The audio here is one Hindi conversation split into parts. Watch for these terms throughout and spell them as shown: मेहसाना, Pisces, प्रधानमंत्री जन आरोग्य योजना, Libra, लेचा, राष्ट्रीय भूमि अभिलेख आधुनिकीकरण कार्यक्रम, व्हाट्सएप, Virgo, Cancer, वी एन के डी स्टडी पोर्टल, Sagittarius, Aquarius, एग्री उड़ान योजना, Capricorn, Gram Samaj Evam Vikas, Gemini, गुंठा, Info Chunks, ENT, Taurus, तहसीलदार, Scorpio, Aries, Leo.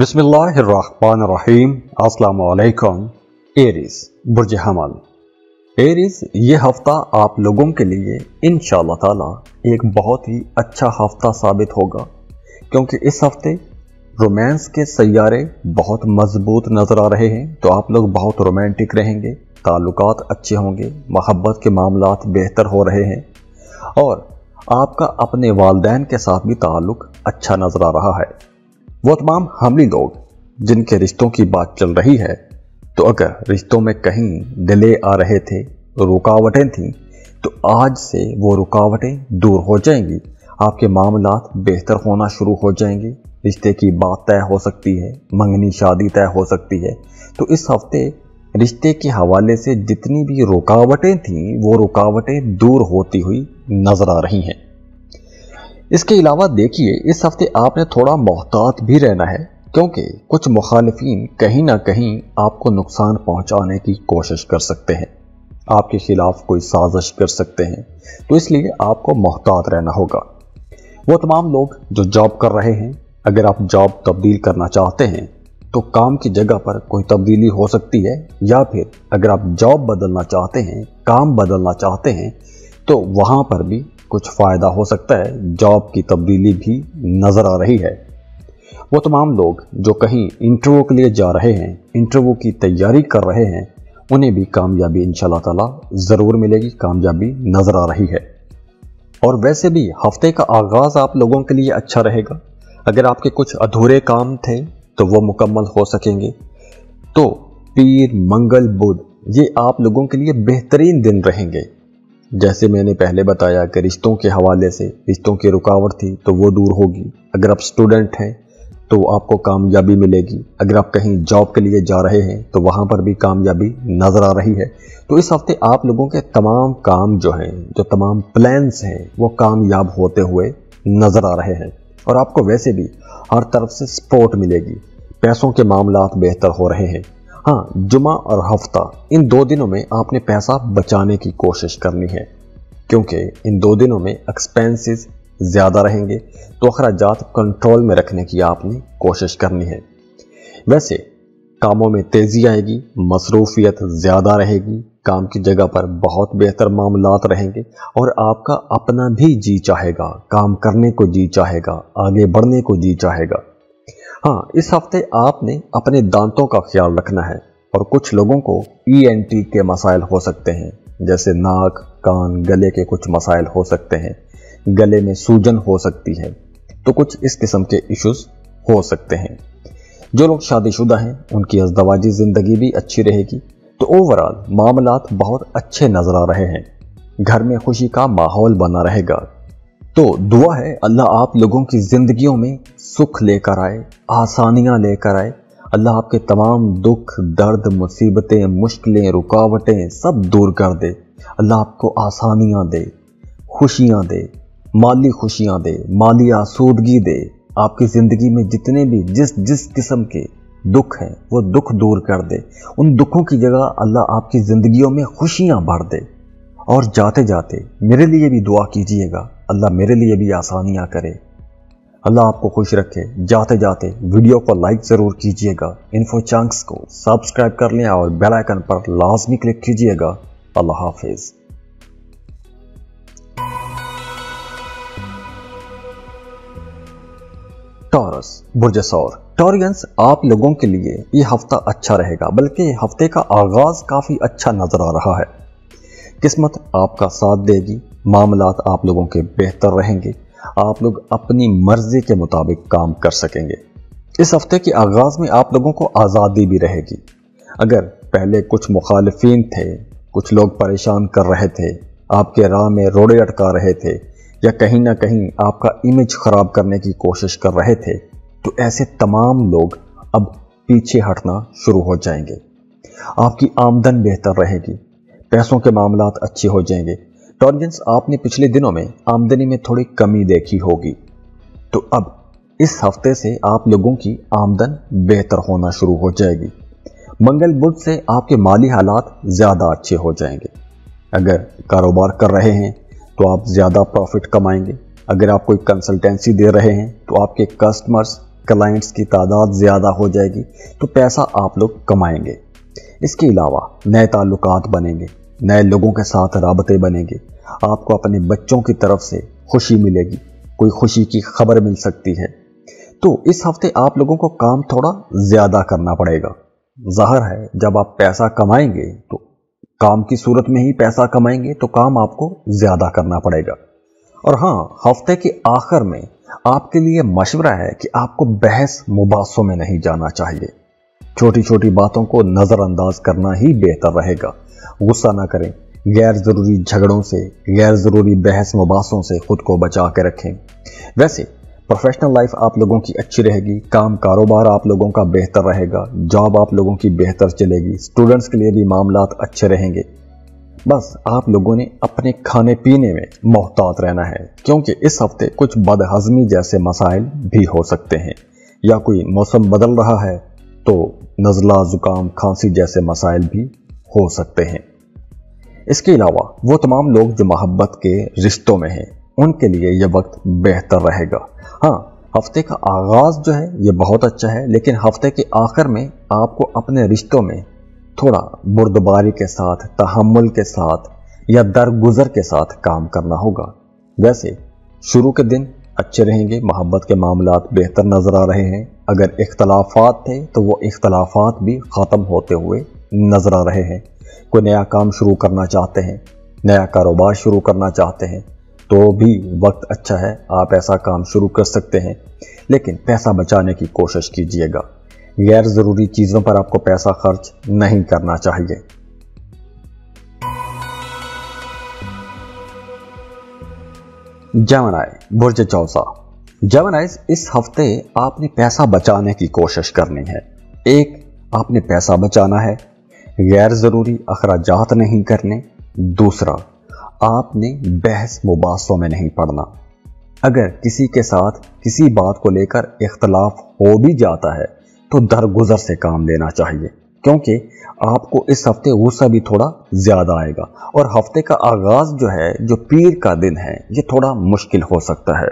बिस्मिल्लाहिर्रहमानिर्रहीम अस्सलामुअलैकुम। एरीज बुर्ज हमल। एरीज ये हफ़्ता आप लोगों के लिए इंशाअल्लाह ताला एक बहुत ही अच्छा हफ़्ता साबित होगा, क्योंकि इस हफ़्ते रोमांस के सैयारे बहुत मजबूत नज़र आ रहे हैं। तो आप लोग बहुत रोमांटिक रहेंगे, ताल्लुकात अच्छे होंगे, मोहब्बत के मामलात बेहतर हो रहे हैं और आपका अपने वालदैन के साथ भी ताल्लुक़ अच्छा नज़र आ रहा है। वो तमाम हामिल लोग जिनके रिश्तों की बात चल रही है, तो अगर रिश्तों में कहीं डिले आ रहे थे, रुकावटें थीं, तो आज से वो रुकावटें दूर हो जाएंगी। आपके मामलात बेहतर होना शुरू हो जाएंगे, रिश्ते की बात तय हो सकती है, मंगनी शादी तय हो सकती है। तो इस हफ्ते रिश्ते के हवाले से जितनी भी रुकावटें थीं वो रुकावटें दूर होती हुई नज़र आ रही हैं। इसके अलावा देखिए, इस हफ्ते आपने थोड़ा मोहतात भी रहना है, क्योंकि कुछ मुखालिफिन कहीं ना कहीं आपको नुकसान पहुंचाने की कोशिश कर सकते हैं, आपके खिलाफ कोई साजिश कर सकते हैं। तो इसलिए आपको मोहतात रहना होगा। वो तमाम लोग जो जॉब कर रहे हैं, अगर आप जॉब तब्दील करना चाहते हैं तो काम की जगह पर कोई तब्दीली हो सकती है, या फिर अगर आप जॉब बदलना चाहते हैं, काम बदलना चाहते हैं, तो वहाँ पर भी कुछ फ़ायदा हो सकता है। जॉब की तब्दीली भी नज़र आ रही है। वो तमाम लोग जो कहीं इंटरव्यू के लिए जा रहे हैं, इंटरव्यू की तैयारी कर रहे हैं, उन्हें भी कामयाबी इंशाल्लाह ताला ज़रूर मिलेगी, कामयाबी नज़र आ रही है। और वैसे भी हफ्ते का आगाज़ आप लोगों के लिए अच्छा रहेगा। अगर आपके कुछ अधूरे काम थे तो वो मुकम्मल हो सकेंगे। तो पीर, मंगल, बुध ये आप लोगों के लिए बेहतरीन दिन रहेंगे। जैसे मैंने पहले बताया कि रिश्तों के हवाले से रिश्तों की रुकावट थी तो वो दूर होगी। अगर आप स्टूडेंट हैं तो आपको कामयाबी मिलेगी। अगर आप कहीं जॉब के लिए जा रहे हैं तो वहाँ पर भी कामयाबी नज़र आ रही है। तो इस हफ्ते आप लोगों के तमाम काम जो हैं, जो तमाम प्लान्स हैं, वो कामयाब होते हुए नज़र आ रहे हैं। और आपको वैसे भी हर तरफ से सपोर्ट मिलेगी। पैसों के मामलात बेहतर हो रहे हैं। हाँ, जुमा और हफ्ता इन दो दिनों में आपने पैसा बचाने की कोशिश करनी है, क्योंकि इन दो दिनों में एक्सपेंसेस ज़्यादा रहेंगे, तो अखराजात कंट्रोल में रखने की आपने कोशिश करनी है। वैसे कामों में तेज़ी आएगी, मसरूफियत ज़्यादा रहेगी, काम की जगह पर बहुत बेहतर मामलात रहेंगे और आपका अपना भी जी चाहेगा, काम करने को जी चाहेगा, आगे बढ़ने को जी चाहेगा। हाँ, इस हफ्ते आपने अपने दांतों का ख्याल रखना है। और कुछ लोगों को ENT के मसाइल हो सकते हैं, जैसे नाक, कान, गले के कुछ मसाइल हो सकते हैं, गले में सूजन हो सकती है। तो कुछ इस किस्म के इश्यूज़ हो सकते हैं। जो लोग शादीशुदा हैं उनकी अज़दवाजी ज़िंदगी भी अच्छी रहेगी। तो ओवरऑल मामलात बहुत अच्छे नज़र आ रहे हैं। घर में खुशी का माहौल बना रहेगा। तो दुआ है अल्लाह आप लोगों की ज़िंदगियों में सुख लेकर आए, आसानियाँ लेकर आए। अल्लाह आपके तमाम दुख, दर्द, मुसीबतें, मुश्किलें, रुकावटें सब दूर कर दे। अल्लाह आपको आसानियाँ दे, खुशियाँ दे, माली खुशियाँ दे, माली आसूदगी दे। आपकी ज़िंदगी में जितने भी जिस किस्म के दुख हैं वो दुख दूर कर दे। उन दुखों की जगह अल्लाह आपकी ज़िंदगियों में खुशियाँ भर दे। और जाते जाते मेरे लिए भी दुआ कीजिएगा, अल्लाह मेरे लिए भी आसानियाँ करे, अल्लाह आपको खुश रखे। जाते जाते वीडियो को लाइक ज़रूर कीजिएगा, इन्फो चंक्स को सब्सक्राइब कर लें और बेल आइकन पर लाजमी क्लिक कीजिएगा। अल्लाह हाफिज़। टॉरस बुर्ज सौर। टॉरियंस आप लोगों के लिए ये हफ्ता अच्छा रहेगा, बल्कि हफ्ते का आगाज़ काफ़ी अच्छा नज़र आ रहा है। किस्मत आपका साथ देगी, मामलात आप लोगों के बेहतर रहेंगे, आप लोग अपनी मर्जी के मुताबिक काम कर सकेंगे। इस हफ्ते के आगाज़ में आप लोगों को आज़ादी भी रहेगी। अगर पहले कुछ मुखालिफिन थे, कुछ लोग परेशान कर रहे थे, आपके राह में रोड़े अटका रहे थे, या कहीं ना कहीं आपका इमेज ख़राब करने की कोशिश कर रहे थे, तो ऐसे तमाम लोग अब पीछे हटना शुरू हो जाएंगे। आपकी आमदन बेहतर रहेगी, पैसों के मामलात अच्छे हो जाएंगे। टॉरियंस आपने पिछले दिनों में आमदनी में थोड़ी कमी देखी होगी, तो अब इस हफ्ते से आप लोगों की आमदन बेहतर होना शुरू हो जाएगी। मंगल बुध से आपके माली हालात ज़्यादा अच्छे हो जाएंगे। अगर कारोबार कर रहे हैं तो आप ज़्यादा प्रॉफिट कमाएंगे। अगर आप कोई कंसल्टेंसी दे रहे हैं तो आपके कस्टमर्स क्लाइंट्स की तादाद ज़्यादा हो जाएगी तो पैसा आप लोग कमाएंगे। इसके अलावा नए ताल्लुकात बनेंगे, नए लोगों के साथ राबते बनेंगे, आपको अपने बच्चों की तरफ से खुशी मिलेगी, कोई खुशी की खबर मिल सकती है। तो इस हफ्ते आप लोगों को काम थोड़ा ज़्यादा करना पड़ेगा। ज़ाहिर है जब आप पैसा कमाएंगे तो काम की सूरत में ही पैसा कमाएंगे, तो काम आपको ज़्यादा करना पड़ेगा। और हाँ, हफ्ते के आखिर में आपके लिए मशवरा है कि आपको बहस मुबासों में नहीं जाना चाहिए। छोटी छोटी बातों को नज़रअंदाज करना ही बेहतर रहेगा। गुस्सा ना करें, गैर ज़रूरी झगड़ों से, गैर ज़रूरी बहस मुबासों से खुद को बचा के रखें। वैसे प्रोफेशनल लाइफ आप लोगों की अच्छी रहेगी, काम कारोबार आप लोगों का बेहतर रहेगा, जॉब आप लोगों की बेहतर चलेगी, स्टूडेंट्स के लिए भी मामलात अच्छे रहेंगे। बस आप लोगों ने अपने खाने पीने में मोहतात रहना है, क्योंकि इस हफ्ते कुछ बदहज़मी जैसे मसाइल भी हो सकते हैं, या कोई मौसम बदल रहा है तो नज़ला, ज़ुकाम, खांसी जैसे मसाइल भी हो सकते हैं। इसके अलावा वो तमाम लोग जो मोहब्बत के रिश्तों में हैं, उनके लिए यह वक्त बेहतर रहेगा। हाँ, हफ्ते का आगाज़ जो है ये बहुत अच्छा है, लेकिन हफ्ते के आखिर में आपको अपने रिश्तों में थोड़ा बुर्दबारी के साथ, तहम्मुल के साथ या दरगुजर के साथ काम करना होगा। वैसे शुरू के दिन अच्छे रहेंगे, मोहब्बत के मामलात बेहतर नज़र आ रहे हैं। अगर इख्तलाफात थे तो वो इख्तलाफात भी ख़त्म होते हुए नज़र आ रहे हैं। कोई नया काम शुरू करना चाहते हैं, नया कारोबार शुरू करना चाहते हैं तो भी वक्त अच्छा है, आप ऐसा काम शुरू कर सकते हैं, लेकिन पैसा बचाने की कोशिश कीजिएगा। गैर ज़रूरी चीज़ों पर आपको पैसा खर्च नहीं करना चाहिए। जेमिनी बुर्ज चौसा, जेमिनी इस हफ्ते आपने पैसा बचाने की कोशिश करनी है। एक, आपने पैसा बचाना है, गैर ज़रूरी अखराजात नहीं करने। दूसरा, आपने बहस मुबासों में नहीं पड़ना। अगर किसी के साथ किसी बात को लेकर इख्तलाफ हो भी जाता है तो दरगुजर से काम लेना चाहिए, क्योंकि आपको इस हफ्ते गुस्सा भी थोड़ा ज़्यादा आएगा। और हफ्ते का आगाज़ जो है, जो पीर का दिन है, ये थोड़ा मुश्किल हो सकता है।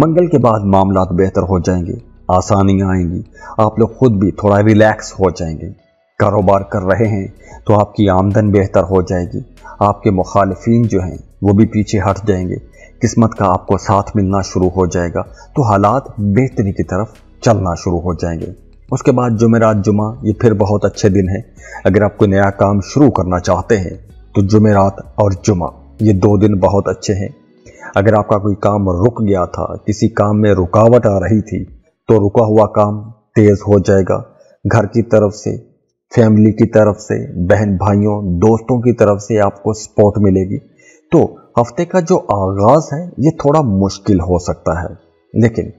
मंगल के बाद मामलात बेहतर हो जाएंगे, आसानियाँ आएंगी, आप लोग खुद भी थोड़ा रिलैक्स हो जाएंगे। कारोबार कर रहे हैं तो आपकी आमदन बेहतर हो जाएगी, आपके मुखालिफिन जो हैं वो भी पीछे हट जाएंगे, किस्मत का आपको साथ मिलना शुरू हो जाएगा, तो हालात बेहतरी की तरफ चलना शुरू हो जाएंगे। उसके बाद जुमेरात, जुमा, ये फिर बहुत अच्छे दिन हैं। अगर आप कोई नया काम शुरू करना चाहते हैं तो जुमेरात और जुमा ये दो दिन बहुत अच्छे हैं। अगर आपका कोई काम रुक गया था, किसी काम में रुकावट आ रही थी, तो रुका हुआ काम तेज़ हो जाएगा। घर की तरफ से, फैमिली की तरफ से, बहन भाइयों, दोस्तों की तरफ से आपको सपोर्ट मिलेगी। तो हफ्ते का जो आगाज़ है ये थोड़ा मुश्किल हो सकता है, लेकिन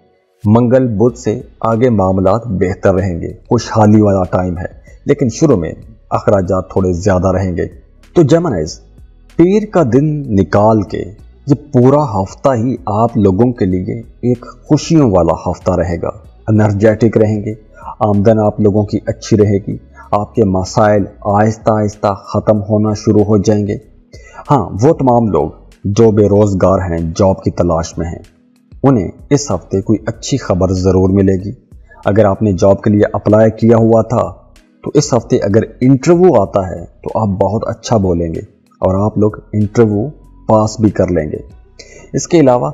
मंगल बुध से आगे मामलात बेहतर रहेंगे, खुशहाली वाला टाइम है, लेकिन शुरू में अखराजात थोड़े ज़्यादा रहेंगे। तो जेमिनी, पीर का दिन निकाल के ये पूरा हफ्ता ही आप लोगों के लिए एक खुशियों वाला हफ्ता रहेगा। एनर्जेटिक रहेंगे, आमदन आप लोगों की अच्छी रहेगी, आपके मसाइल आहिस्ता आहिस्ता ख़त्म होना शुरू हो जाएंगे। हाँ, वो तमाम लोग जो बेरोज़गार हैं, जॉब की तलाश में हैं, उन्हें इस हफ्ते कोई अच्छी खबर ज़रूर मिलेगी। अगर आपने जॉब के लिए अप्लाई किया हुआ था तो इस हफ्ते अगर इंटरव्यू आता है तो आप बहुत अच्छा बोलेंगे और आप लोग इंटरव्यू पास भी कर लेंगे। इसके अलावा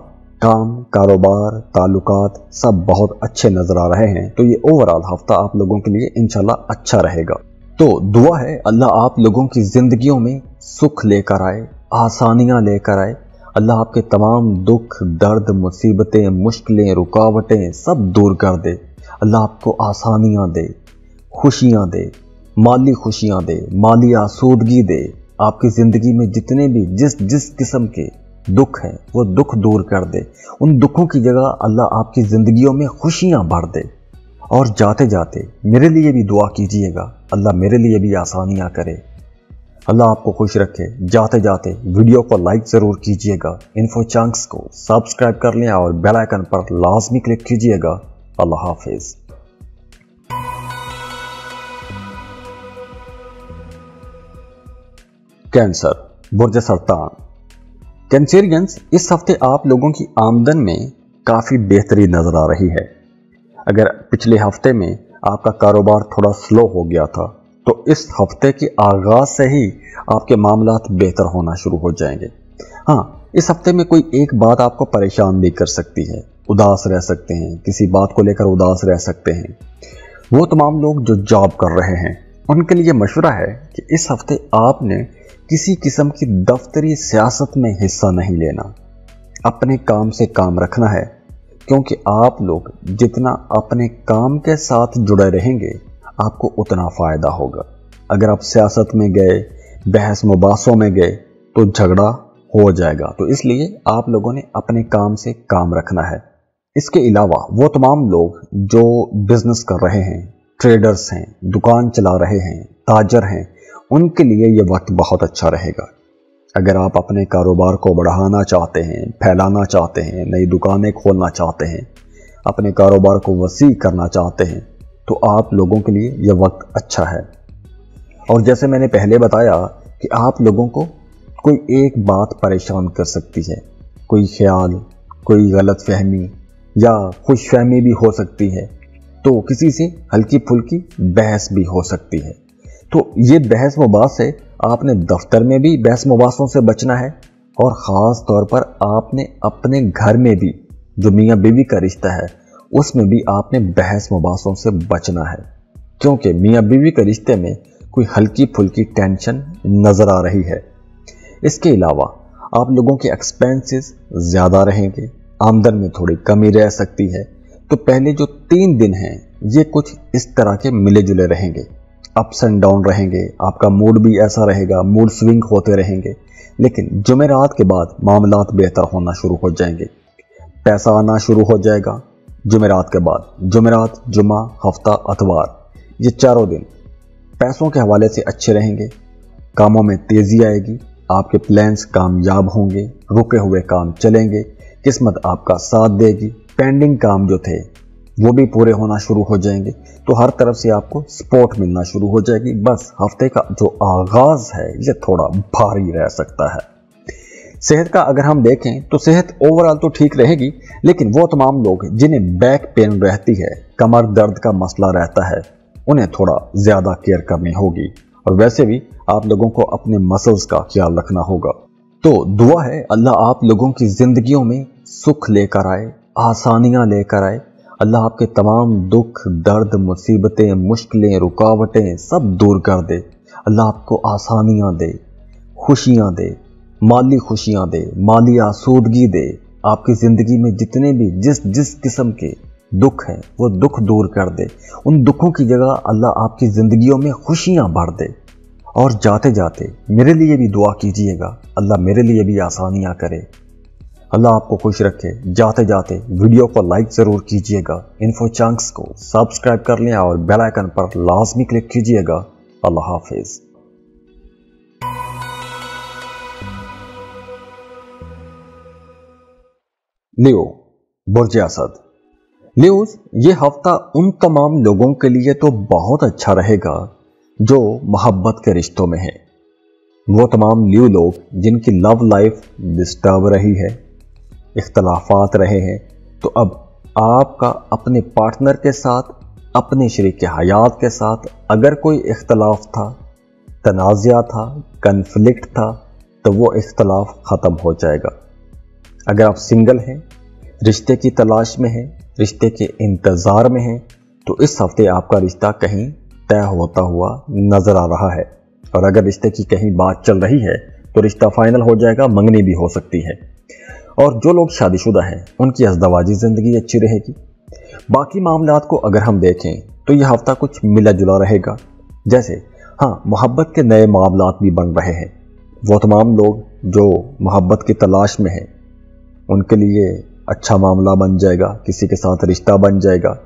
काम, कारोबार, ताल्लुकात सब बहुत अच्छे नज़र आ रहे हैं। तो ये ओवरऑल हफ्ता आप लोगों के लिए इंशाल्लाह अच्छा रहेगा। तो दुआ है अल्लाह आप लोगों की ज़िंदगियों में सुख लेकर आए, आसानियाँ लेकर आए। अल्लाह आपके तमाम दुख, दर्द, मुसीबतें, मुश्किलें, रुकावटें सब दूर कर दे। अल्लाह आपको आसानियाँ दे, खुशियाँ दे, माली खुशियाँ दे, माली आसूदगी दे। आपकी ज़िंदगी में जितने भी जिस किस्म के दुख है वो दुख दूर कर दे। उन दुखों की जगह अल्लाह आपकी ज़िंदगियों में खुशियाँ भर दे। और जाते जाते मेरे लिए भी दुआ कीजिएगा, अल्लाह मेरे लिए भी आसानियाँ करे, अल्लाह आपको खुश रखे। जाते जाते वीडियो को लाइक ज़रूर कीजिएगा, इन्फो चंक्स को सब्सक्राइब कर लें और बेल आइकन पर लाजमी क्लिक कीजिएगा। अल्लाह हाफिज़। कैंसर, बुर्ज सरतान, कैंसेरियंस इस हफ्ते आप लोगों की आमदन में काफ़ी बेहतरी नज़र आ रही है। अगर पिछले हफ्ते में आपका कारोबार थोड़ा स्लो हो गया था तो इस हफ्ते के आगाज़ से ही आपके मामलात बेहतर होना शुरू हो जाएंगे। हाँ, इस हफ्ते में कोई एक बात आपको परेशान भी कर सकती है, उदास रह सकते हैं, किसी बात को लेकर उदास रह सकते हैं। वो तमाम लोग जो जॉब कर रहे हैं उनके लिए मशवरा है कि इस हफ्ते आपने किसी किस्म की दफ्तरी सियासत में हिस्सा नहीं लेना, अपने काम से काम रखना है, क्योंकि आप लोग जितना अपने काम के साथ जुड़े रहेंगे आपको उतना फ़ायदा होगा। अगर आप सियासत में गए, बहस मुबासों में गए तो झगड़ा हो जाएगा, तो इसलिए आप लोगों ने अपने काम से काम रखना है। इसके अलावा वो तमाम लोग जो बिज़नेस कर रहे हैं, ट्रेडर्स हैं, दुकान चला रहे हैं, ताजर हैं, उनके लिए ये वक्त बहुत अच्छा रहेगा। अगर आप अपने कारोबार को बढ़ाना चाहते हैं, फैलाना चाहते हैं, नई दुकानें खोलना चाहते हैं, अपने कारोबार को वसी करना चाहते हैं तो आप लोगों के लिए यह वक्त अच्छा है। और जैसे मैंने पहले बताया कि आप लोगों को कोई एक बात परेशान कर सकती है, कोई ख्याल, कोई गलत फहमी या खुश फहमी भी हो सकती है, तो किसी से हल्की फुल्की बहस भी हो सकती है। तो ये बहस मुबास है, आपने दफ्तर में भी बहस मुबासों से बचना है और ख़ास तौर पर आपने अपने घर में भी, जो मियाँ बीवी का रिश्ता है, उसमें भी आपने बहस मुबासों से बचना है, क्योंकि मियाँ बीवी के रिश्ते में कोई हल्की फुल्की टेंशन नज़र आ रही है। इसके अलावा आप लोगों के एक्सपेंसेस ज़्यादा रहेंगे, आमदन में थोड़ी कमी रह सकती है। तो पहले जो 3 दिन हैं ये कुछ इस तरह के मिले जुले रहेंगे, अप्स एंड डाउन रहेंगे, आपका मूड भी ऐसा रहेगा, मूड स्विंग होते रहेंगे, लेकिन जुमेरात के बाद मामलात बेहतर होना शुरू हो जाएंगे, पैसा आना शुरू हो जाएगा जुमेरात के बाद। जुमेरात, जुमा, हफ्ता, अतवार, ये 4 दिन पैसों के हवाले से अच्छे रहेंगे, कामों में तेज़ी आएगी, आपके प्लान्स कामयाब होंगे, रुके हुए काम चलेंगे, किस्मत आपका साथ देगी, पेंडिंग काम जो थे वो भी पूरे होना शुरू हो जाएंगे। तो हर तरफ से आपको सपोर्ट मिलना शुरू हो जाएगी। बस हफ्ते का जो आगाज़ है ये थोड़ा भारी रह सकता है। सेहत का अगर हम देखें तो सेहत ओवरऑल तो ठीक रहेगी, लेकिन वो तमाम लोग जिन्हें बैक पेन रहती है, कमर दर्द का मसला रहता है, उन्हें थोड़ा ज़्यादा केयर करनी होगी। और वैसे भी आप लोगों को अपने मसल्स का ख्याल रखना होगा। तो दुआ है अल्लाह आप लोगों की ज़िंदगियों में सुख लेकर आए, आसानियां लेकर आए। अल्लाह आपके तमाम दुख, दर्द, मुसीबतें, मुश्किलें, रुकावटें सब दूर कर दे। अल्लाह आपको आसानियां दे, खुशियां दे, माली खुशियां दे, माली आसूदगी दे। आपकी ज़िंदगी में जितने भी जिस किस्म के दुख हैं वो दुख दूर कर दे। उन दुखों की जगह अल्लाह आपकी ज़िंदगियों में खुशियां भर दे। और जाते जाते मेरे लिए भी दुआ कीजिएगा, अल्लाह मेरे लिए भी आसानियां करे, अल्लाह आपको खुश रखे। जाते जाते वीडियो को लाइक ज़रूर कीजिएगा, इन्फो चंक्स को सब्सक्राइब कर लें और बेल आइकन पर लाजमी क्लिक कीजिएगा। अल्लाह हाफिज़। लियो, बुर्ज असद। लियोज़, ये हफ्ता उन तमाम लोगों के लिए तो बहुत अच्छा रहेगा जो मोहब्बत के रिश्तों में हैं। वो तमाम लियो लोग जिनकी लव लाइफ डिस्टर्ब रही है, इख्तलाफात रहे हैं, तो अब आपका अपने पार्टनर के साथ, अपने शरीक हयात के साथ अगर कोई इख्तलाफ था, तनाज़ा था, कन्फ्लिक्ट था, तो वो इख्तलाफ ख़त्म हो जाएगा। अगर आप सिंगल हैं, रिश्ते की तलाश में हैं, रिश्ते के इंतज़ार में हैं, तो इस हफ्ते आपका रिश्ता कहीं तय होता हुआ नज़र आ रहा है। और अगर रिश्ते की कहीं बात चल रही है तो रिश्ता फाइनल हो जाएगा, मंगनी भी हो सकती है। और जो लोग शादीशुदा हैं उनकी अज़दवाजी ज़िंदगी अच्छी रहेगी। बाकी मामलात को अगर हम देखें तो यह हफ्ता कुछ मिला जुला रहेगा। जैसे हाँ, मोहब्बत के नए मामलात भी बन रहे हैं। वो तमाम लोग जो मोहब्बत की तलाश में हैं उनके लिए अच्छा मामला बन जाएगा, किसी के साथ रिश्ता बन जाएगा।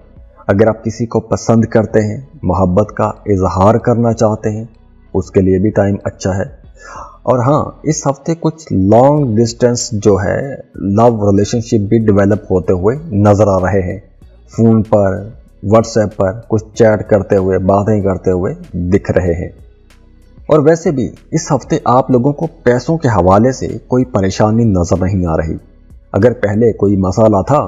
अगर आप किसी को पसंद करते हैं, मोहब्बत का इजहार करना चाहते हैं, उसके लिए भी टाइम अच्छा है। और हाँ, इस हफ्ते कुछ लॉन्ग डिस्टेंस जो है लव रिलेशनशिप भी डेवलप होते हुए नज़र आ रहे हैं। फ़ोन पर, व्हाट्सएप पर कुछ चैट करते हुए, बातें करते हुए दिख रहे हैं। और वैसे भी इस हफ्ते आप लोगों को पैसों के हवाले से कोई परेशानी नज़र नहीं आ रही। अगर पहले कोई मसाला था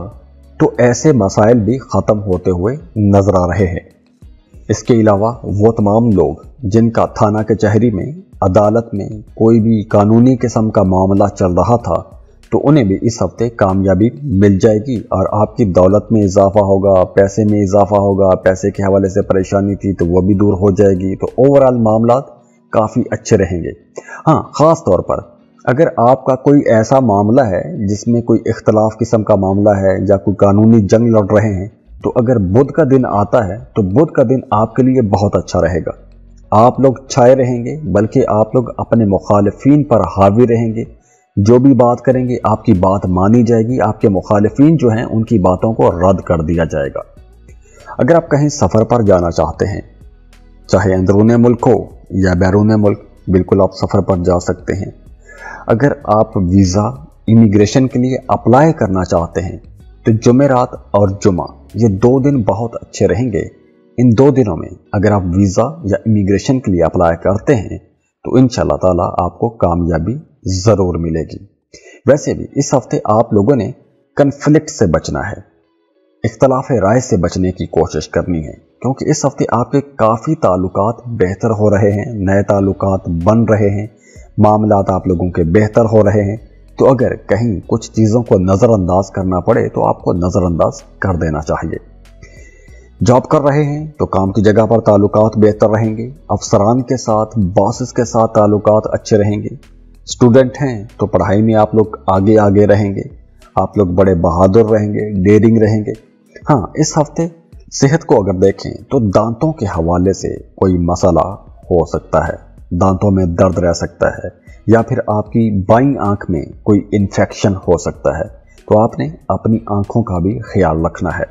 तो ऐसे मसाइल भी ख़त्म होते हुए नजर आ रहे हैं। इसके अलावा वो तमाम लोग जिनका थाना कचहरी में, अदालत में कोई भी कानूनी किस्म का मामला चल रहा था, तो उन्हें भी इस हफ्ते कामयाबी मिल जाएगी और आपकी दौलत में इजाफा होगा, पैसे में इजाफा होगा। पैसे के हवाले से परेशानी थी तो वह भी दूर हो जाएगी। तो ओवरऑल मामला काफ़ी अच्छे रहेंगे। हाँ, ख़ास तौर पर अगर आपका कोई ऐसा मामला है जिसमें कोई इख्तलाफ किस्म का मामला है या कोई कानूनी जंग लड़ रहे हैं, तो अगर बुध का दिन आता है तो बुध का दिन आपके लिए बहुत अच्छा रहेगा। आप लोग छाए रहेंगे, बल्कि आप लोग अपने मुखालिफिन पर हावी रहेंगे। जो भी बात करेंगे आपकी बात मानी जाएगी, आपके मुखालिफिन जो हैं उनकी बातों को रद्द कर दिया जाएगा। अगर आप कहीं सफ़र पर जाना चाहते हैं, चाहे अंदरूने मुल्क हो या बैरूने मुल्क, बिल्कुल आप सफ़र पर जा सकते हैं। अगर आप वीज़ा इमिग्रेशन के लिए अप्लाई करना चाहते हैं तो जुमेरात और जुमा ये 2 दिन बहुत अच्छे रहेंगे। इन 2 दिनों में अगर आप वीज़ा या इमिग्रेशन के लिए अप्लाई करते हैं तो इंशाल्लाह ताला आपको कामयाबी ज़रूर मिलेगी। वैसे भी इस हफ्ते आप लोगों ने कन्फ्लिक्ट से बचना है, इख्तलाफ राय से बचने की कोशिश करनी है, क्योंकि इस हफ्ते आपके काफ़ी ताल्लुकात बेहतर हो रहे हैं, नए ताल्लुकात बन रहे हैं, मामलात आप लोगों के बेहतर हो रहे हैं। तो अगर कहीं कुछ चीज़ों को नज़रअंदाज करना पड़े तो आपको नज़रअंदाज कर देना चाहिए। जॉब कर रहे हैं तो काम की जगह पर ताल्लुकात बेहतर रहेंगे, अफसरान के साथ, बॉसेस के साथ ताल्लुकात अच्छे रहेंगे। स्टूडेंट हैं तो पढ़ाई में आप लोग आगे आगे रहेंगे, आप लोग बड़े बहादुर रहेंगे, डेयरिंग रहेंगे। हाँ, इस हफ्ते सेहत को अगर देखें तो दांतों के हवाले से कोई मसला हो सकता है, दांतों में दर्द रह सकता है, या फिर आपकी बाईं आंख में कोई इन्फेक्शन हो सकता है, तो आपने अपनी आंखों का भी ख्याल रखना है।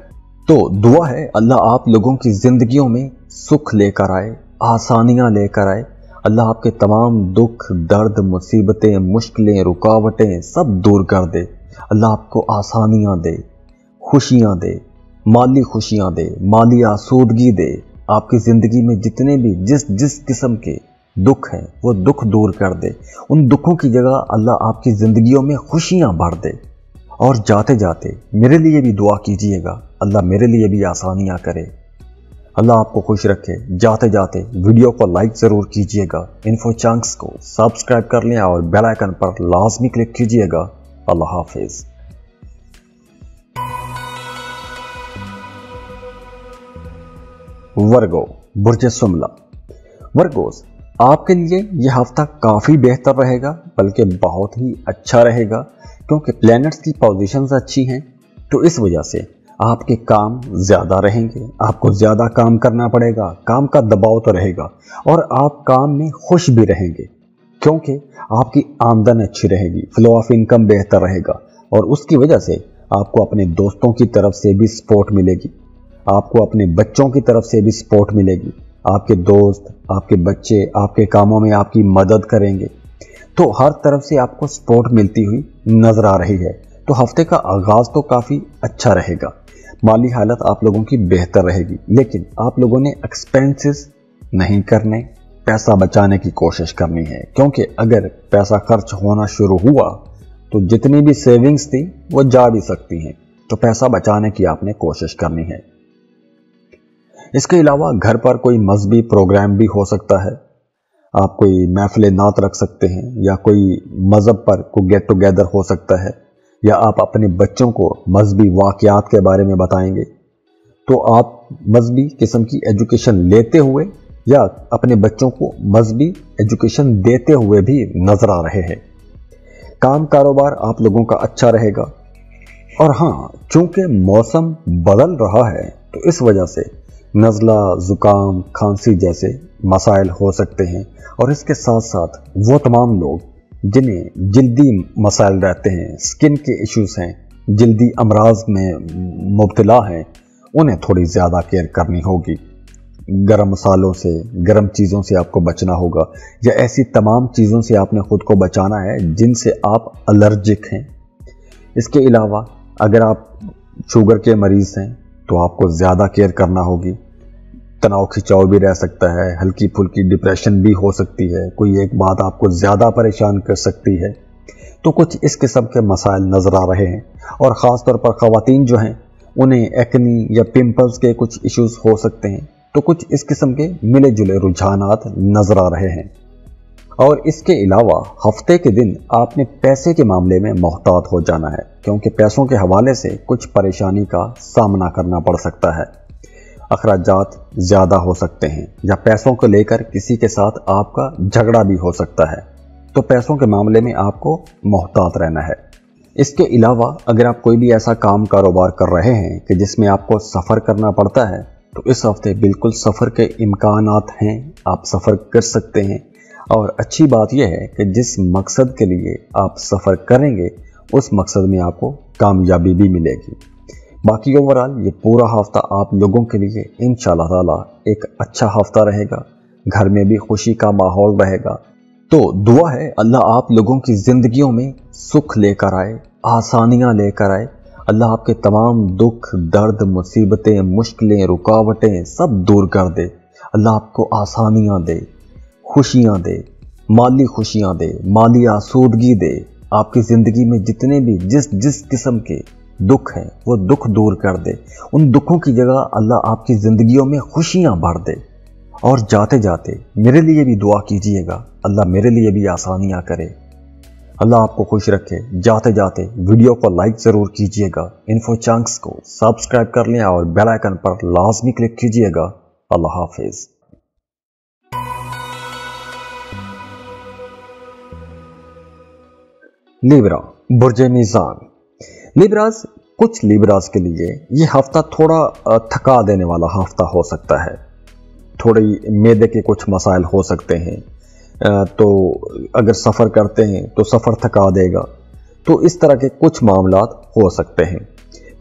तो दुआ है अल्लाह आप लोगों की ज़िंदगियों में सुख लेकर आए, आसानियाँ लेकर आए। अल्लाह आपके तमाम दुख, दर्द, मुसीबतें, मुश्किलें, रुकावटें सब दूर कर दे। अल्लाह आपको आसानियाँ दे, खुशियाँ दे, माली खुशियाँ दे, माली आसूदगी दे। आपकी ज़िंदगी में जितने भी जिस किस्म के दुख है वो दुख दूर कर दे। उन दुखों की जगह अल्लाह आपकी ज़िंदगियों में खुशियाँ भर दे। और जाते जाते मेरे लिए भी दुआ कीजिएगा, अल्लाह मेरे लिए भी आसानियाँ करे, अल्लाह आपको खुश रखे। जाते जाते वीडियो को लाइक ज़रूर कीजिएगा, इन्फो चंक्स को सब्सक्राइब कर लें और बेल आइकन पर लाजमी क्लिक कीजिएगा। अल्लाह हाफिज़। वर्गो, बुर्ज सुमला। वर्गोस, आपके लिए यह हफ्ता काफ़ी बेहतर रहेगा, बल्कि बहुत ही अच्छा रहेगा, क्योंकि प्लैनेट्स की पोजीशंस अच्छी हैं। तो इस वजह से आपके काम ज़्यादा रहेंगे, आपको ज़्यादा काम करना पड़ेगा, काम का दबाव तो रहेगा, और आप काम में खुश भी रहेंगे क्योंकि आपकी आमदन अच्छी रहेगी, फ्लो ऑफ इनकम बेहतर रहेगा, और उसकी वजह से आपको अपने दोस्तों की तरफ से भी सपोर्ट मिलेगी, आपको अपने बच्चों की तरफ से भी सपोर्ट मिलेगी। आपके दोस्त, आपके बच्चे आपके कामों में आपकी मदद करेंगे, तो हर तरफ से आपको सपोर्ट मिलती हुई नज़र आ रही है। तो हफ्ते का आगाज़ तो काफ़ी अच्छा रहेगा, माली हालत आप लोगों की बेहतर रहेगी, लेकिन आप लोगों ने एक्सपेंसेस नहीं करने, पैसा बचाने की कोशिश करनी है, क्योंकि अगर पैसा खर्च होना शुरू हुआ तो जितनी भी सेविंग्स थी वो जा भी सकती हैं। तो पैसा बचाने की आपने कोशिश करनी है। इसके अलावा घर पर कोई मजहबी प्रोग्राम भी हो सकता है, आप कोई महफिल नात रख सकते हैं, या कोई मज़हब पर कोई गेट टुगेदर हो सकता है, या आप अपने बच्चों को मजहबी वाक़यात के बारे में बताएंगे। तो आप मजहबी किस्म की एजुकेशन लेते हुए या अपने बच्चों को मजहबी एजुकेशन देते हुए भी नज़र आ रहे हैं। काम कारोबार आप लोगों का अच्छा रहेगा। और हाँ, चूँकि मौसम बदल रहा है तो इस वजह से नज़ला, ज़ुकाम, खांसी जैसे मसाइल हो सकते हैं। और इसके साथ साथ वो तमाम लोग जिन्हें जल्दी मसाइल रहते हैं, स्किन के इश्यूज़ हैं, जल्दी अमराज में मुब्तला हैं, उन्हें थोड़ी ज़्यादा केयर करनी होगी। गर्म मसालों से, गर्म चीज़ों से आपको बचना होगा, या ऐसी तमाम चीज़ों से आपने ख़ुद को बचाना है जिनसे आप अलर्जिक हैं। इसके अलावा अगर आप शुगर के मरीज़ हैं तो आपको ज़्यादा केयर करना होगी। तनाव खिंचाव भी रह सकता है, हल्की फुल्की डिप्रेशन भी हो सकती है, कोई एक बात आपको ज़्यादा परेशान कर सकती है। तो कुछ इस किस्म के मसाइल नज़र आ रहे हैं। और ख़ास तौर पर ख़वातीन जो हैं उन्हें एक्नी या पिंपल्स के कुछ इश्यूज हो सकते हैं। तो कुछ इस किस्म के मिले जुले रुझानात नजर आ रहे हैं। और इसके अलावा हफ्ते के दिन आपने पैसे के मामले में मोहतात हो जाना है, क्योंकि पैसों के हवाले से कुछ परेशानी का सामना करना पड़ सकता है। अखराजात ज़्यादा हो सकते हैं या पैसों को लेकर किसी के साथ आपका झगड़ा भी हो सकता है। तो पैसों के मामले में आपको मोहतात रहना है। इसके अलावा अगर आप कोई भी ऐसा काम कारोबार कर रहे हैं कि जिसमें आपको सफ़र करना पड़ता है, तो इस हफ्ते बिल्कुल सफ़र के इम्कानात हैं, आप सफ़र कर सकते हैं। और अच्छी बात यह है कि जिस मकसद के लिए आप सफ़र करेंगे उस मकसद में आपको कामयाबी भी मिलेगी। बाकी ओवरऑल ये पूरा हफ्ता आप लोगों के लिए इंशाल्लाह ताला एक अच्छा हफ्ता रहेगा, घर में भी खुशी का माहौल रहेगा। तो दुआ है अल्लाह आप लोगों की ज़िंदगियों में सुख लेकर आए, आसानियाँ लेकर आए। अल्लाह आपके तमाम दुख दर्द मुसीबतें मुश्किलें रुकावटें सब दूर कर दे। अल्लाह आपको आसानियाँ दे, खुशियाँ दे, माली खुशियाँ दे, माली आसूदगी दे। आपकी ज़िंदगी में जितने भी जिस किस्म के दुख हैं वो दुख दूर कर दे। उन दुखों की जगह अल्लाह आपकी ज़िंदगियों में खुशियाँ भर दे। और जाते जाते मेरे लिए भी दुआ कीजिएगा, अल्लाह मेरे लिए भी आसानियाँ करे, अल्लाह आपको खुश रखे। जाते जाते वीडियो को लाइक ज़रूर कीजिएगा, इन्फो चंक्स को सब्सक्राइब कर लें और बेल आइकन पर लाजमी क्लिक कीजिएगा। अल्लाह हाफिज़। लिब्रा, बुर्जे मीज़ान। लिब्रास, कुछ लिब्रास के लिए यह हफ्ता थोड़ा थका देने वाला हफ्ता हो सकता है। थोड़ी मैदे के कुछ मसाइल हो सकते हैं, तो अगर सफ़र करते हैं तो सफ़र थका देगा। तो इस तरह के कुछ मामलात हो सकते हैं।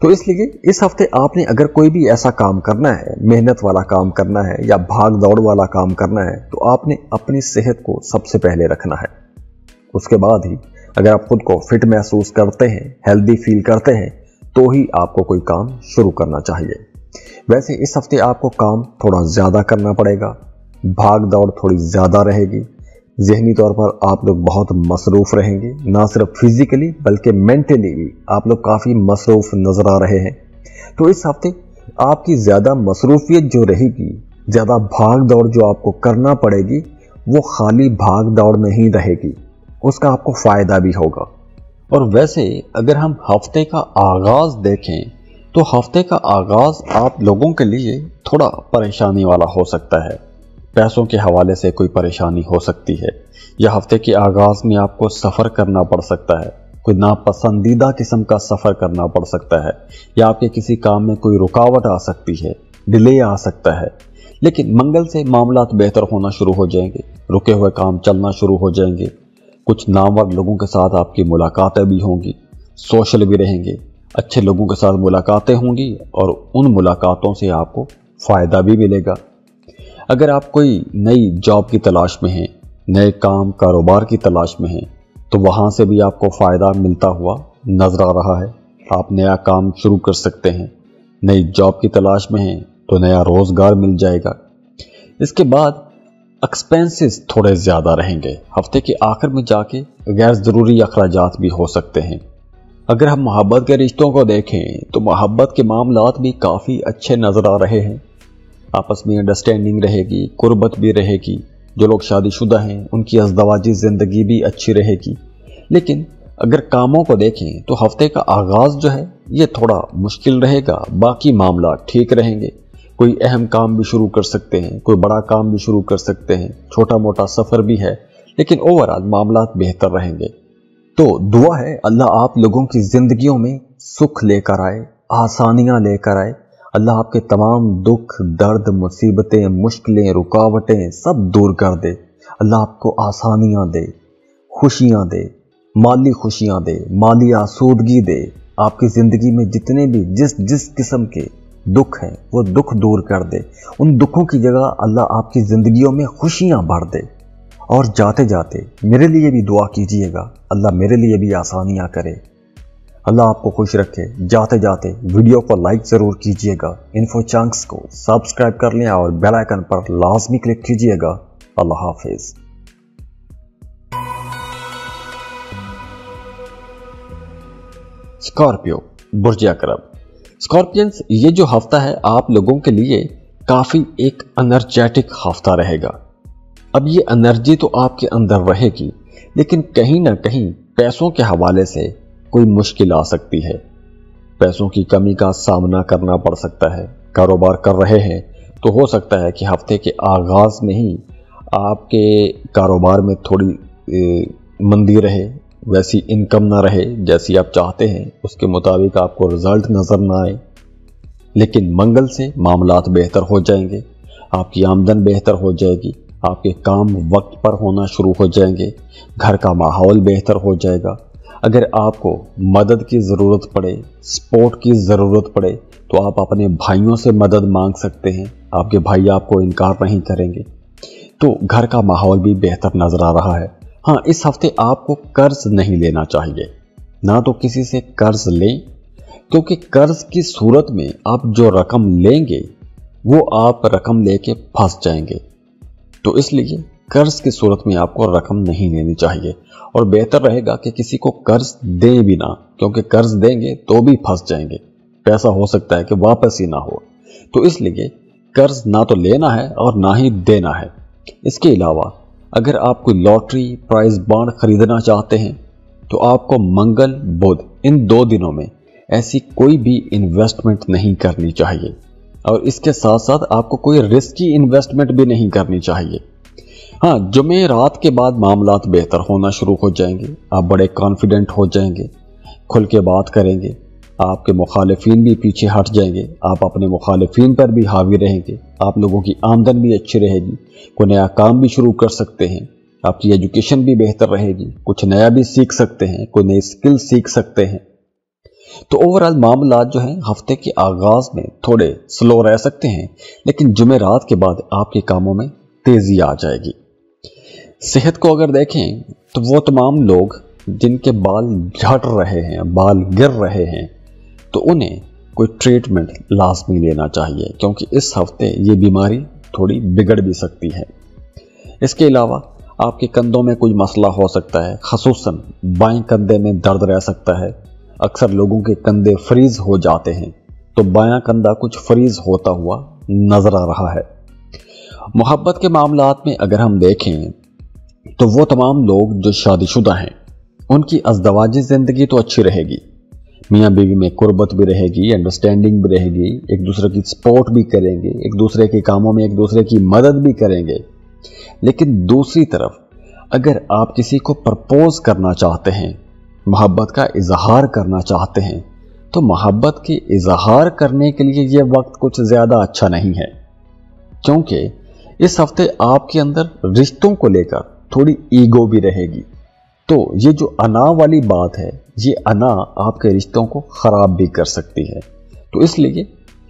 तो इसलिए इस हफ्ते आपने अगर कोई भी ऐसा काम करना है, मेहनत वाला काम करना है या भाग दौड़ वाला काम करना है, तो आपने अपनी सेहत को सबसे पहले रखना है। उसके बाद ही अगर आप खुद को फिट महसूस करते हैं, हेल्दी फील करते हैं, तो ही आपको कोई काम शुरू करना चाहिए। वैसे इस हफ्ते आपको काम थोड़ा ज़्यादा करना पड़ेगा, भाग दौड़ थोड़ी ज़्यादा रहेगी। जहनी तौर पर आप लोग बहुत मसरूफ़ रहेंगे, ना सिर्फ फिज़िकली बल्कि मेंटली भी आप लोग काफ़ी मसरूफ़ नज़र आ रहे हैं। तो इस हफ्ते आपकी ज़्यादा मसरूफियत जो रहेगी, ज़्यादा भाग दौड़ जो आपको करना पड़ेगी, वो खाली भाग दौड़ नहीं रहेगी, उसका आपको फ़ायदा भी होगा। और वैसे अगर हम हफ्ते का आगाज़ देखें तो हफ्ते का आगाज़ आप लोगों के लिए थोड़ा परेशानी वाला हो सकता है। पैसों के हवाले से कोई परेशानी हो सकती है या हफ्ते के आगाज़ में आपको सफ़र करना पड़ सकता है, कोई नापसंदीदा किस्म का सफ़र करना पड़ सकता है या आपके किसी काम में कोई रुकावट आ सकती है, डिले आ सकता है। लेकिन मंगल से मामलात बेहतर होना शुरू हो जाएंगे, रुके हुए काम चलना शुरू हो जाएंगे। कुछ नामवर लोगों के साथ आपकी मुलाकातें भी होंगी, सोशल भी रहेंगे, अच्छे लोगों के साथ मुलाकातें होंगी और उन मुलाकातों से आपको फ़ायदा भी मिलेगा। अगर आप कोई नई जॉब की तलाश में हैं, नए काम कारोबार की तलाश में हैं, तो वहाँ से भी आपको फ़ायदा मिलता हुआ नज़र आ रहा है। आप नया काम शुरू कर सकते हैं। नई जॉब की तलाश में हैं तो नया रोज़गार मिल जाएगा। इसके बाद एक्सपेंसेस थोड़े ज़्यादा रहेंगे, हफ्ते के आखिर में जाके गैर ज़रूरी अखराजात भी हो सकते हैं। अगर हम मोहब्बत के रिश्तों को देखें तो मोहब्बत के मामलात भी काफ़ी अच्छे नज़र आ रहे हैं। आपस में अंडरस्टैंडिंग रहेगी, कुर्बत भी रहेगी। जो लोग शादीशुदा हैं उनकी अज़दवाजी ज़िंदगी भी अच्छी रहेगी। लेकिन अगर कामों को देखें तो हफ्ते का आगाज़ जो है ये थोड़ा मुश्किल रहेगा, बाकी मामला ठीक रहेंगे। कोई अहम काम भी शुरू कर सकते हैं, कोई बड़ा काम भी शुरू कर सकते हैं, छोटा मोटा सफ़र भी है, लेकिन ओवरऑल मामलात बेहतर रहेंगे। तो दुआ है अल्लाह आप लोगों की ज़िंदगियों में सुख लेकर आए, आसानियाँ लेकर आए। अल्लाह आपके तमाम दुख दर्द मुसीबतें मुश्किलें रुकावटें सब दूर कर दे। अल्लाह आपको आसानियाँ दे, खुशियाँ दे, माली खुशियाँ दे, माली आसूदगी दे। आपकी ज़िंदगी में जितने भी जिस किस्म के दुख है वो दुख दूर कर दे। उन दुखों की जगह अल्लाह आपकी ज़िंदगियों में खुशियाँ भर दे। और जाते जाते मेरे लिए भी दुआ कीजिएगा, अल्लाह मेरे लिए भी आसानियाँ करे, अल्लाह आपको खुश रखे। जाते जाते वीडियो को लाइक ज़रूर कीजिएगा, इन्फो चंक्स को सब्सक्राइब कर लें और बेल आइकन पर लाजमी क्लिक कीजिएगा। अल्लाह हाफिज़। स्कॉर्पियो, बुर्ज अकरब। स्कॉर्पियंस, ये जो हफ्ता है आप लोगों के लिए काफ़ी एक एनर्जेटिक हफ्ता रहेगा। अब ये एनर्जी तो आपके अंदर रहेगी, लेकिन कहीं ना कहीं पैसों के हवाले से कोई मुश्किल आ सकती है। पैसों की कमी का सामना करना पड़ सकता है। कारोबार कर रहे हैं तो हो सकता है कि हफ्ते के आगाज़ में ही आपके कारोबार में थोड़ी मंदी रहे, वैसी इनकम ना रहे जैसी आप चाहते हैं, उसके मुताबिक आपको रिज़ल्ट नज़र ना आए। लेकिन मंगल से मामलात बेहतर हो जाएंगे, आपकी आमदन बेहतर हो जाएगी, आपके काम वक्त पर होना शुरू हो जाएंगे, घर का माहौल बेहतर हो जाएगा। अगर आपको मदद की ज़रूरत पड़े, सपोर्ट की ज़रूरत पड़े, तो आप अपने भाइयों से मदद मांग सकते हैं, आपके भाई आपको इनकार नहीं करेंगे। तो घर का माहौल भी बेहतर नज़र आ रहा है। हाँ, इस हफ्ते आपको कर्ज नहीं लेना चाहिए, ना तो किसी से कर्ज लें, क्योंकि कर्ज की सूरत में आप जो रकम लेंगे वो आप रकम लेके फंस जाएंगे। तो इसलिए कर्ज की सूरत में आपको रकम नहीं लेनी चाहिए और बेहतर रहेगा कि किसी को कर्ज दें भी ना, क्योंकि कर्ज देंगे तो भी फंस जाएंगे, पैसा हो सकता है कि वापस ही ना हो। तो इसलिए कर्ज ना तो लेना है और ना ही देना है। इसके अलावा अगर आप कोई लॉटरी प्राइज बॉन्ड खरीदना चाहते हैं तो आपको मंगल बुध इन दो दिनों में ऐसी कोई भी इन्वेस्टमेंट नहीं करनी चाहिए और इसके साथ साथ आपको कोई रिस्की इन्वेस्टमेंट भी नहीं करनी चाहिए। हाँ, जुमे रात के बाद मामलात बेहतर होना शुरू हो जाएंगे, आप बड़े कॉन्फिडेंट हो जाएंगे, खुल के बात करेंगे, आपके मुखालिफिन भी पीछे हट जाएंगे, आप अपने मुखालिफिन पर भी हावी रहेंगे, आप लोगों की आमदन भी अच्छी रहेगी, कोई नया काम भी शुरू कर सकते हैं, आपकी एजुकेशन भी बेहतर रहेगी, कुछ नया भी सीख सकते हैं, कोई नई स्किल सीख सकते हैं। तो ओवरऑल मामला जो है हफ्ते के आगाज़ में थोड़े स्लो रह सकते हैं, लेकिन जुमेरात के बाद आपके कामों में तेज़ी आ जाएगी। सेहत को अगर देखें तो वो तमाम लोग जिनके बाल झड़ रहे हैं, बाल गिर रहे हैं, तो उन्हें कोई ट्रीटमेंट लाजमी लेना चाहिए, क्योंकि इस हफ्ते ये बीमारी थोड़ी बिगड़ भी सकती है। इसके अलावा आपके कंधों में कोई मसला हो सकता है, ख़ुसूसन बाएं कंधे में दर्द रह सकता है। अक्सर लोगों के कंधे फ्रीज हो जाते हैं, तो बायां कंधा कुछ फ्रीज होता हुआ नज़र आ रहा है। मोहब्बत के मामलात में अगर हम देखें तो वो तमाम लोग जो शादीशुदा हैं उनकी अज़दवाजी ज़िंदगी तो अच्छी रहेगी, मियाँ बीवी में कुर्बत भी रहेगी, अंडरस्टैंडिंग भी रहेगी, एक दूसरे की सपोर्ट भी करेंगे, एक दूसरे के कामों में एक दूसरे की मदद भी करेंगे। लेकिन दूसरी तरफ अगर आप किसी को प्रपोज़ करना चाहते हैं, मोहब्बत का इजहार करना चाहते हैं, तो मोहब्बत के इजहार करने के लिए यह वक्त कुछ ज़्यादा अच्छा नहीं है, क्योंकि इस हफ्ते आपके अंदर रिश्तों को लेकर थोड़ी ईगो भी रहेगी। तो ये जो अना वाली बात है, ये अना आपके रिश्तों को ख़राब भी कर सकती है। तो इसलिए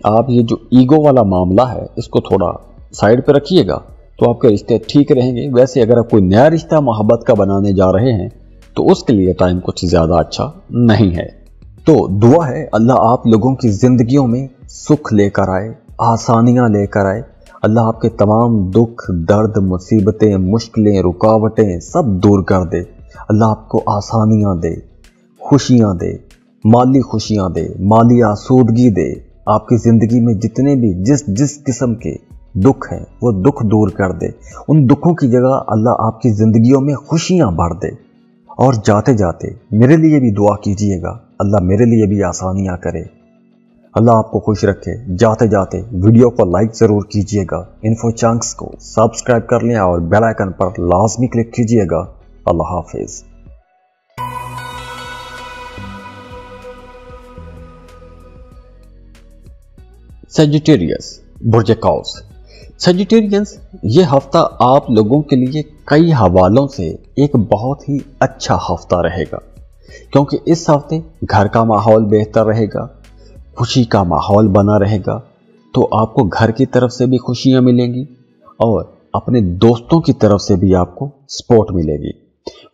आप ये जो ईगो वाला मामला है इसको थोड़ा साइड पर रखिएगा, तो आपके रिश्ते ठीक रहेंगे। वैसे अगर आप कोई नया रिश्ता मोहब्बत का बनाने जा रहे हैं तो उसके लिए टाइम कुछ ज़्यादा अच्छा नहीं है। तो दुआ है अल्लाह आप लोगों की ज़िंदगियों में सुख लेकर आए, आसानियाँ लेकर आए। अल्लाह आपके तमाम दुख दर्द मुसीबतें मुश्किलें रुकावटें सब दूर कर दे। अल्लाह आपको आसानियाँ दे, खुशियाँ दे, माली खुशियाँ दे, माली आसूदगी दे। आपकी ज़िंदगी में जितने भी जिस किस्म के दुख हैं वो दुख दूर कर दे। उन दुखों की जगह अल्लाह आपकी ज़िंदगियों में खुशियाँ भर दे। और जाते जाते मेरे लिए भी दुआ कीजिएगा, अल्लाह मेरे लिए भी आसानियाँ करे, अल्लाह आपको खुश रखे। जाते जाते वीडियो को लाइक ज़रूर कीजिएगा, इन्फो चंक्स को सब्सक्राइब कर लें और बेल आइकन पर लाजमी क्लिक कीजिएगा। अल्लाह हाफिज़। सजिटेरियस बुर्ज कौस। सजिटेरियंस, ये हफ्ता आप लोगों के लिए कई हवालों से एक बहुत ही अच्छा हफ्ता रहेगा, क्योंकि इस हफ्ते घर का माहौल बेहतर रहेगा, खुशी का माहौल बना रहेगा। तो आपको घर की तरफ से भी खुशियाँ मिलेंगी और अपने दोस्तों की तरफ से भी आपको सपोर्ट मिलेगी।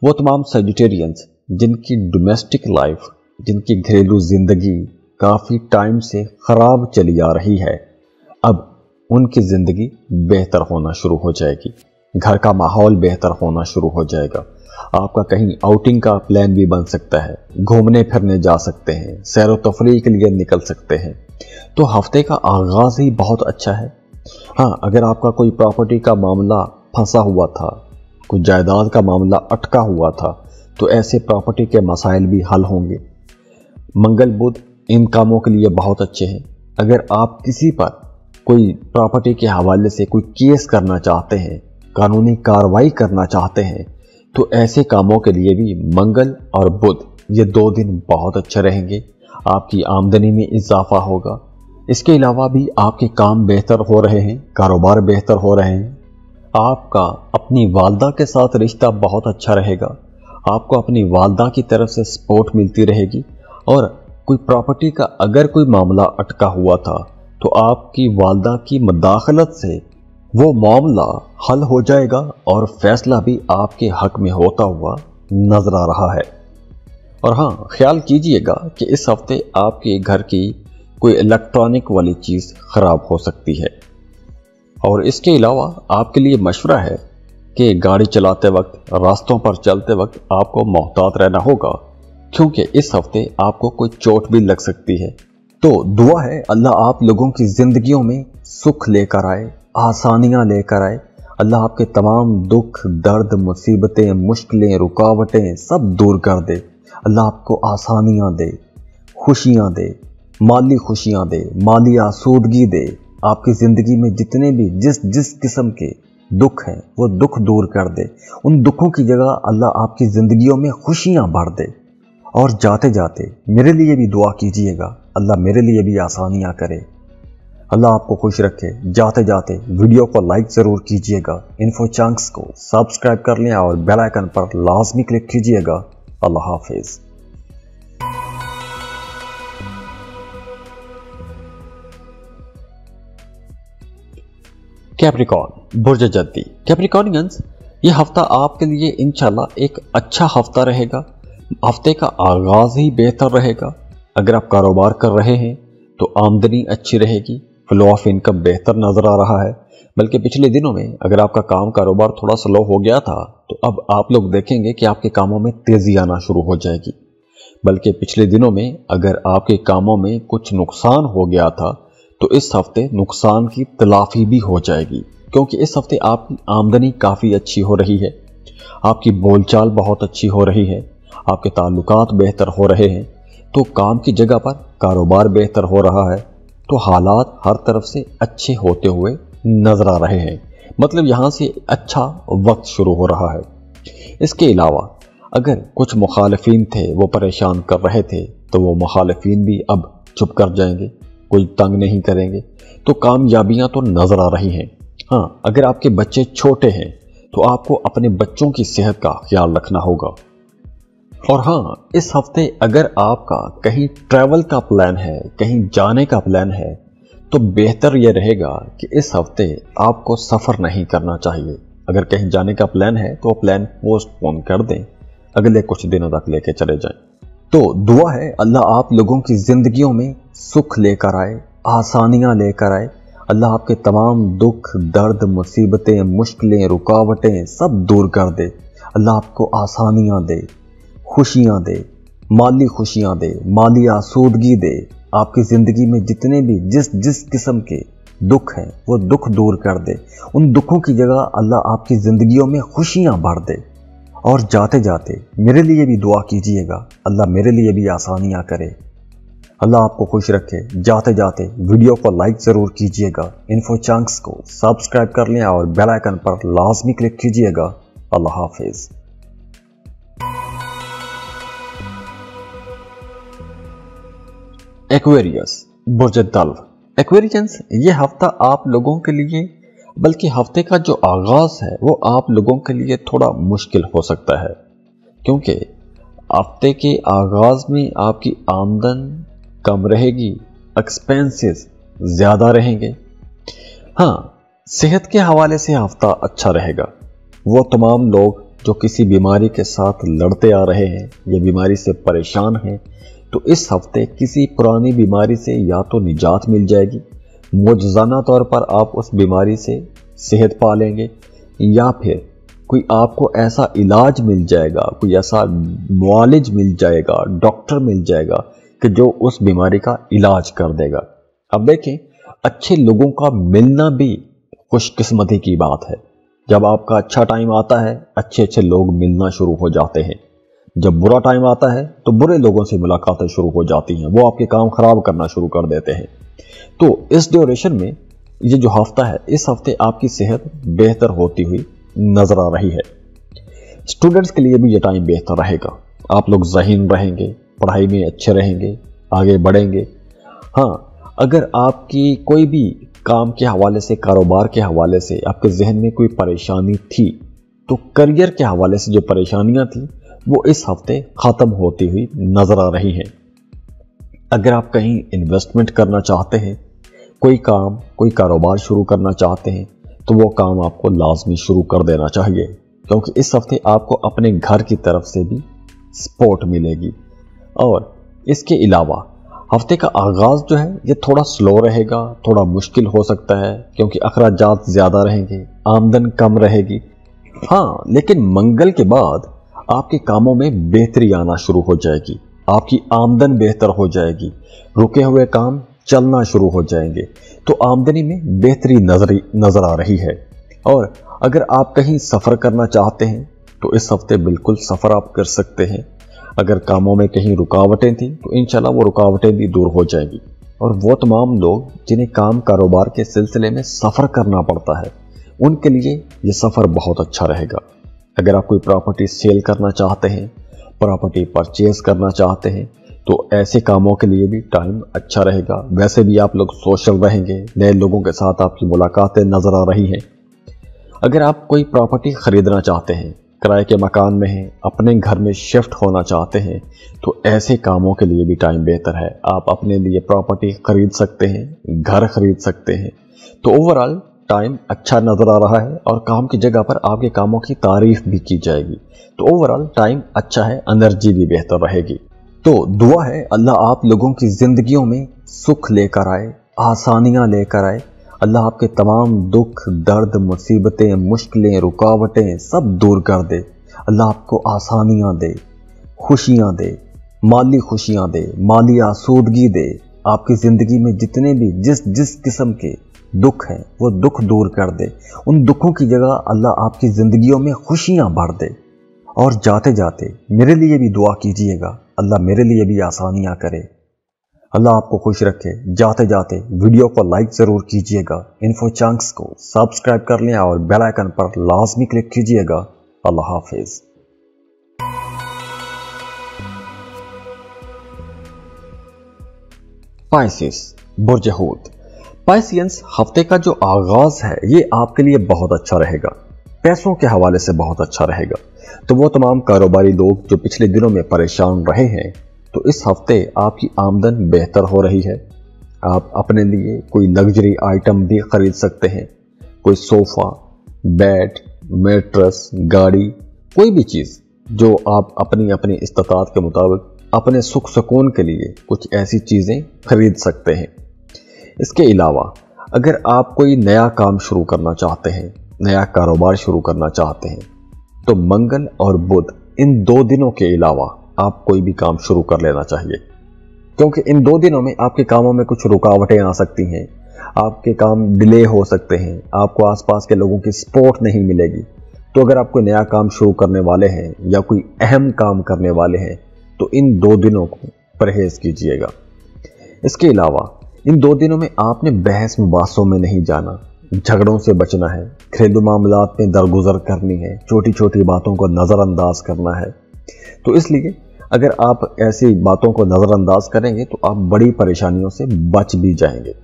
वो तमाम सजिटेरियंस जिनकी डोमेस्टिक लाइफ, जिनकी घरेलू ज़िंदगी काफ़ी टाइम से ख़राब चली आ रही है, अब उनकी ज़िंदगी बेहतर होना शुरू हो जाएगी, घर का माहौल बेहतर होना शुरू हो जाएगा। आपका कहीं आउटिंग का प्लान भी बन सकता है, घूमने फिरने जा सकते हैं, सैर व तफरी के लिए निकल सकते हैं। तो हफ्ते का आगाज़ ही बहुत अच्छा है। हाँ, अगर आपका कोई प्रॉपर्टी का मामला फंसा हुआ था, कुछ जायदाद का मामला अटका हुआ था, तो ऐसे प्रॉपर्टी के मसाइल भी हल होंगे। मंगल बुध इन कामों के लिए बहुत अच्छे हैं। अगर आप किसी पर कोई प्रॉपर्टी के हवाले से कोई केस करना चाहते हैं, कानूनी कार्रवाई करना चाहते हैं, तो ऐसे कामों के लिए भी मंगल और बुध ये दो दिन बहुत अच्छे रहेंगे। आपकी आमदनी में इजाफा होगा। इसके अलावा भी आपके काम बेहतर हो रहे हैं, कारोबार बेहतर हो रहे हैं। आपका अपनी वालदा के साथ रिश्ता बहुत अच्छा रहेगा। आपको अपनी वालदा की तरफ से सपोर्ट मिलती रहेगी। और कोई प्रॉपर्टी का अगर कोई मामला अटका हुआ था, तो आपकी वालदा की मुदाखलत से वो मामला हल हो जाएगा और फैसला भी आपके हक में होता हुआ नजर आ रहा है। और हाँ, ख्याल कीजिएगा कि इस हफ्ते आपके घर की कोई इलेक्ट्रॉनिक वाली चीज़ ख़राब हो सकती है। और इसके अलावा आपके लिए मशवरा है कि गाड़ी चलाते वक्त, रास्तों पर चलते वक्त आपको मोहतात रहना होगा, क्योंकि इस हफ्ते आपको कोई चोट भी लग सकती है। तो दुआ है अल्लाह आप लोगों की ज़िंदगियों में सुख लेकर आए, आसानियाँ लेकर आए। अल्लाह आपके तमाम दुख दर्द मुसीबतें मुश्किलें रुकावटें सब दूर कर दे। अल्लाह आपको आसानियाँ दे, खुशियाँ दे, माली खुशियाँ दे, माली आसूदगी दे। आपकी ज़िंदगी में जितने भी जिस किस्म के दुख हैं वो दुख दूर कर दे। उन दुखों की जगह अल्लाह आपकी ज़िंदगियों में खुशियाँ भर दे। और जाते जाते मेरे लिए भी दुआ कीजिएगा, अल्लाह मेरे लिए भी आसानियाँ करे। अल्लाह आपको खुश रखे। जाते जाते वीडियो को लाइक ज़रूर कीजिएगा, इन्फो चंक्स को सब्सक्राइब कर लें और बेल आइकन पर लाजमी क्लिक कीजिएगा। अल्लाह हाफिज़। कैप्रिकॉर्न, बुर्ज जद्दी, कैप्रिकॉर्नियंस, ये हफ्ता आपके लिए इंशाल्लाह एक अच्छा हफ्ता रहेगा। हफ्ते का आगाज़ ही बेहतर रहेगा। अगर आप कारोबार कर रहे हैं तो आमदनी अच्छी रहेगी, फ्लो ऑफ इनकम बेहतर नज़र आ रहा है। बल्कि पिछले दिनों में अगर आपका काम कारोबार थोड़ा स्लो हो गया था, तो अब आप लोग देखेंगे कि आपके कामों में तेज़ी आना शुरू हो जाएगी। बल्कि पिछले दिनों में अगर आपके कामों में कुछ नुकसान हो गया था, तो इस हफ्ते नुकसान की तलाफी भी हो जाएगी, क्योंकि इस हफ्ते आपकी आमदनी काफ़ी अच्छी हो रही है, आपकी बोलचाल बहुत अच्छी हो रही है, आपके ताल्लुकात बेहतर हो रहे हैं। तो काम की जगह पर कारोबार बेहतर हो रहा है। तो हालात हर तरफ से अच्छे होते हुए नज़र आ रहे हैं। मतलब यहाँ से अच्छा वक्त शुरू हो रहा है। इसके अलावा अगर कुछ मुखालफीन थे वो परेशान कर रहे थे, तो वो मुखालफीन भी अब चुप कर जाएंगे, कोई तंग नहीं करेंगे। तो कामयाबियाँ तो नज़र आ रही हैं। हाँ, अगर आपके बच्चे छोटे हैं तो आपको अपने बच्चों की सेहत का ख्याल रखना होगा। और हाँ, इस हफ्ते अगर आपका कहीं ट्रैवल का प्लान है, कहीं जाने का प्लान है, तो बेहतर यह रहेगा कि इस हफ्ते आपको सफ़र नहीं करना चाहिए। अगर कहीं जाने का प्लान है तो प्लान पोस्टपोन कर दें, अगले कुछ दिनों तक लेके चले जाएं। तो दुआ है अल्लाह आप लोगों की ज़िंदगियों में सुख लेकर आए, आसानियाँ लेकर आए। अल्लाह आपके तमाम दुख दर्द मुसीबतें मुश्किलें रुकावटें सब दूर कर दे। अल्लाह आपको आसानियाँ दे, खुशियाँ दे, माली खुशियाँ दे, माली आसूदगी दे। आपकी ज़िंदगी में जितने भी जिस किस्म के दुख हैं वो दुख दूर कर दे। उन दुखों की जगह अल्लाह आपकी ज़िंदगियों में खुशियाँ भर दे। और जाते जाते मेरे लिए भी दुआ कीजिएगा, अल्लाह मेरे लिए भी आसानियाँ करे। अल्लाह आपको खुश रखे। जाते जाते वीडियो को लाइक ज़रूर कीजिएगा, इन्फो चंक्स को सब्सक्राइब कर लें और बेल आइकन पर लाजमी क्लिक कीजिएगा। अल्लाह हाफिज़। एक्वेरियस, बुर्ज तल्व, एक्वेरियंस, ये हफ्ता आप लोगों के लिए, बल्कि हफ्ते का जो आगाज़ है वो आप लोगों के लिए थोड़ा मुश्किल हो सकता है, क्योंकि हफ्ते के आगाज़ में आपकी आमदन कम रहेगी, एक्सपेंसेस ज़्यादा रहेंगे। हाँ, सेहत के हवाले से हफ्ता अच्छा रहेगा। वो तमाम लोग जो किसी बीमारी के साथ लड़ते आ रहे हैं या बीमारी से परेशान हैं, तो इस हफ्ते किसी पुरानी बीमारी से या तो निजात मिल जाएगी, मौजूदा तौर पर आप उस बीमारी से सेहत पा लेंगे, या फिर कोई आपको ऐसा इलाज मिल जाएगा, कोई ऐसा मुआलिज मिल जाएगा, डॉक्टर मिल जाएगा कि जो उस बीमारी का इलाज कर देगा। अब देखें, अच्छे लोगों का मिलना भी खुशकिस्मती की बात है। जब आपका अच्छा टाइम आता है, अच्छे अच्छे लोग मिलना शुरू हो जाते हैं। जब बुरा टाइम आता है तो बुरे लोगों से मुलाकातें शुरू हो जाती हैं, वो आपके काम ख़राब करना शुरू कर देते हैं। तो इस ड्यूरेशन में ये जो हफ्ता है, इस हफ्ते आपकी सेहत बेहतर होती हुई नज़र आ रही है। स्टूडेंट्स के लिए भी ये टाइम बेहतर रहेगा। आप लोग ज़हीन रहेंगे, पढ़ाई में अच्छे रहेंगे, आगे बढ़ेंगे। हाँ, अगर आपकी कोई भी काम के हवाले से, कारोबार के हवाले से आपके जहन में कोई परेशानी थी, तो करियर के हवाले से जो परेशानियाँ थी वो इस हफ्ते ख़त्म होती हुई नज़र आ रही हैं। अगर आप कहीं इन्वेस्टमेंट करना चाहते हैं, कोई काम, कोई कारोबार शुरू करना चाहते हैं, तो वो काम आपको लाजमी शुरू कर देना चाहिए, क्योंकि इस हफ्ते आपको अपने घर की तरफ से भी सपोर्ट मिलेगी। और इसके अलावा हफ्ते का आगाज़ जो है ये थोड़ा स्लो रहेगा, थोड़ा मुश्किल हो सकता है, क्योंकि अखराजात ज़्यादा रहेंगे, आमदन कम रहेगी। हाँ, लेकिन मंगल के बाद आपके कामों में बेहतरी आना शुरू हो जाएगी, आपकी आमदन बेहतर हो जाएगी, रुके हुए काम चलना शुरू हो जाएंगे, तो आमदनी में बेहतरी नज़र आ रही है। और अगर आप कहीं सफ़र करना चाहते हैं तो इस हफ्ते बिल्कुल सफ़र आप कर सकते हैं। अगर कामों में कहीं रुकावटें थीं तो इंशाल्लाह वो रुकावटें भी दूर हो जाएंगी। और वो तमाम लोग जिन्हें काम कारोबार के सिलसिले में सफ़र करना पड़ता है, उनके लिए ये सफ़र बहुत अच्छा रहेगा। अगर आप कोई प्रॉपर्टी सेल करना चाहते हैं, प्रॉपर्टी परचेज़ करना चाहते हैं, तो ऐसे कामों के लिए भी टाइम अच्छा रहेगा। वैसे भी आप लोग सोशल रहेंगे, नए लोगों के साथ आपकी मुलाकातें नज़र आ रही हैं। अगर आप कोई प्रॉपर्टी ख़रीदना चाहते हैं, किराए के मकान में हैं, अपने घर में शिफ्ट होना चाहते हैं, तो ऐसे कामों के लिए भी टाइम बेहतर है। आप अपने लिए प्रॉपर्टी ख़रीद सकते हैं, घर ख़रीद सकते हैं। तो ओवरऑल टाइम अच्छा नज़र आ रहा है और काम की जगह पर आपके कामों की तारीफ़ भी की जाएगी। तो ओवरऑल टाइम अच्छा है, एनर्जी भी बेहतर रहेगी। तो दुआ है अल्लाह आप लोगों की ज़िंदगियों में सुख लेकर आए, आसानियाँ लेकर आए। अल्लाह आपके तमाम दुख, दर्द, मुसीबतें, मुश्किलें, रुकावटें सब दूर कर दे। अल्लाह आपको आसानियाँ दे, खुशियाँ दे, माली खुशियाँ दे, माली आसूदगी दे। आपकी ज़िंदगी में जितने भी जिस किस्म के दुख हैं वो दुख दूर कर दे। उन दुखों की जगह अल्लाह आपकी ज़िंदगियों में खुशियाँ भर दे। और जाते जाते मेरे लिए भी दुआ कीजिएगा, अल्लाह मेरे लिए भी आसानियाँ करे, अल्लाह आपको खुश रखे। जाते जाते वीडियो को लाइक ज़रूर कीजिएगा, इन्फो चंक्स को सब्सक्राइब कर लें और बेल आइकन पर लाजमी क्लिक कीजिएगा। अल्लाह हाफिज़। पाइसेस, बुर्ज हूत, पाइसियंस हफ्ते का जो आगाज़ है ये आपके लिए बहुत अच्छा रहेगा, पैसों के हवाले से बहुत अच्छा रहेगा। तो वो तमाम कारोबारी लोग जो पिछले दिनों में परेशान रहे हैं, तो इस हफ्ते आपकी आमदन बेहतर हो रही है। आप अपने लिए कोई लग्जरी आइटम भी खरीद सकते हैं, कोई सोफ़ा, बेड, मेट्रेस, गाड़ी, कोई भी चीज़ जो आप अपनी अपनी इस्तात के मुताबिक अपने सुख सुकून के लिए कुछ ऐसी चीज़ें खरीद सकते हैं। इसके अलावा अगर आप कोई नया काम शुरू करना चाहते हैं, नया कारोबार शुरू करना चाहते हैं, तो मंगल और बुध इन दो दिनों के अलावा आप कोई भी काम शुरू कर लेना चाहिए, क्योंकि इन दो दिनों में आपके कामों में कुछ रुकावटें आ सकती हैं, आपके काम डिले हो सकते हैं, आपको आसपास के लोगों की सपोर्ट नहीं मिलेगी। तो अगर आप कोई नया काम शुरू करने वाले हैं या कोई अहम काम करने वाले हैं, तो इन दो दिनों को परहेज़ कीजिएगा। इसके अलावा इन दो दिनों में आपने बहस मुबासों में नहीं जाना, झगड़ों से बचना है, घरेलू मामलात में दरगुजर करनी है, छोटी छोटी बातों को नज़रअंदाज करना है। तो इसलिए अगर आप ऐसी बातों को नज़रअंदाज करेंगे तो आप बड़ी परेशानियों से बच भी जाएंगे।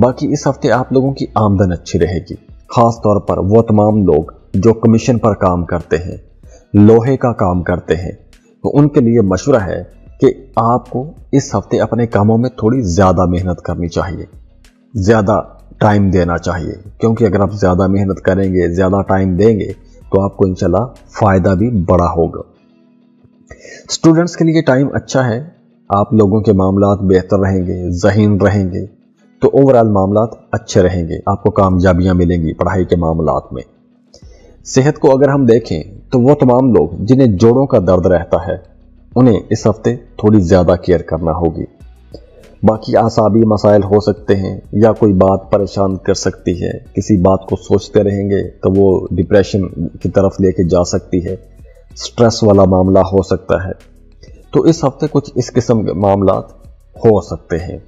बाकी इस हफ्ते आप लोगों की आमदन अच्छी रहेगी, ख़ास तौर पर वो तमाम लोग जो कमीशन पर काम करते हैं, लोहे का काम करते हैं, तो उनके लिए मशवरा है कि आपको इस हफ्ते अपने कामों में थोड़ी ज़्यादा मेहनत करनी चाहिए, ज़्यादा टाइम देना चाहिए, क्योंकि अगर आप ज़्यादा मेहनत करेंगे, ज़्यादा टाइम देंगे, तो आपको इंशाल्लाह फ़ायदा भी बड़ा होगा। स्टूडेंट्स के लिए टाइम अच्छा है, आप लोगों के मामलात बेहतर रहेंगे, ज़हीन रहेंगे, तो ओवरऑल मामलात अच्छे रहेंगे, आपको कामयाबियाँ मिलेंगी पढ़ाई के मामलात में। सेहत को अगर हम देखें तो वो तमाम लोग जिन्हें जोड़ों का दर्द रहता है उन्हें इस हफ्ते थोड़ी ज़्यादा केयर करना होगी। बाकी आसाबी मसाइल हो सकते हैं या कोई बात परेशान कर सकती है, किसी बात को सोचते रहेंगे तो वो डिप्रेशन की तरफ लेके जा सकती है, स्ट्रेस वाला मामला हो सकता है। तो इस हफ्ते कुछ इस किस्म के मामला हो सकते हैं।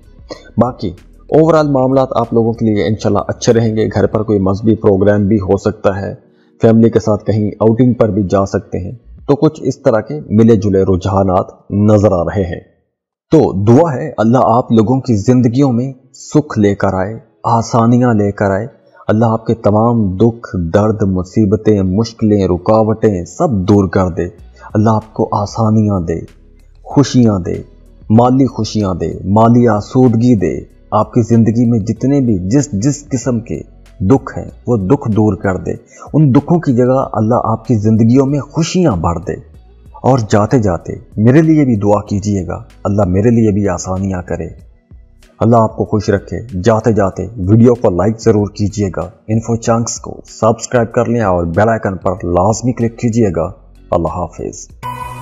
बाकी ओवरऑल मामला आप लोगों के लिए इंशाल्लाह अच्छे रहेंगे। घर पर कोई मजहबी प्रोग्राम भी हो सकता है, फैमिली के साथ कहीं आउटिंग पर भी जा सकते हैं। तो कुछ इस तरह के मिले जुले रुझानात नजर आ रहे हैं। तो दुआ है अल्लाह आप लोगों की जिंदगियों में सुख लेकर आए, आसानियां लेकर आए। अल्लाह आपके तमाम दुख दर्द मुसीबतें मुश्किलें रुकावटें सब दूर कर दे। अल्लाह आपको आसानियां दे, खुशियां दे, माली खुशियां दे, माली आसूदगी दे। आपकी ज़िंदगी में जितने भी जिस किस्म के दुख हैं वो दुख दूर कर दे। उन दुखों की जगह अल्लाह आपकी ज़िंदगियों में खुशियां भर दे। और जाते जाते मेरे लिए भी दुआ कीजिएगा, अल्लाह मेरे लिए भी आसानियां करे, अल्लाह आपको खुश रखे। जाते जाते वीडियो को लाइक ज़रूर कीजिएगा, इन्फो चंक्स को सब्सक्राइब कर लें और बेल आइकन पर लाजमी क्लिक कीजिएगा। अल्लाह हाफिज़।